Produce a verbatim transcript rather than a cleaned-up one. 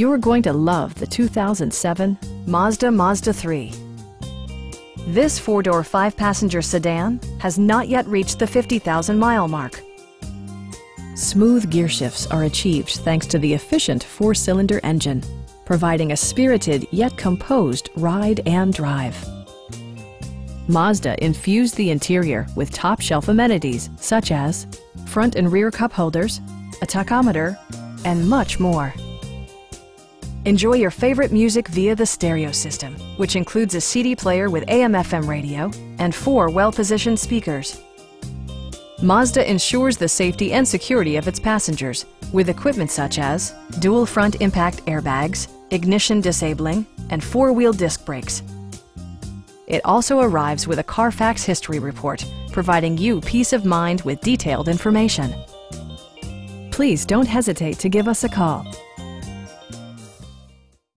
You're going to love the two thousand seven Mazda Mazda three. This four-door, five-passenger sedan has not yet reached the fifty thousand mile mark. Smooth gear shifts are achieved thanks to the efficient four-cylinder engine, providing a spirited yet composed ride and drive. Mazda infused the interior with top-shelf amenities such as front and rear cup holders, a tachometer, and much more. Enjoy your favorite music via the stereo system, which includes a C D player with A M F M radio and four well-positioned speakers. Mazda ensures the safety and security of its passengers with equipment such as dual front impact airbags, ignition disabling, and four-wheel disc brakes. It also arrives with a Carfax history report, providing you peace of mind with detailed information. Please don't hesitate to give us a call.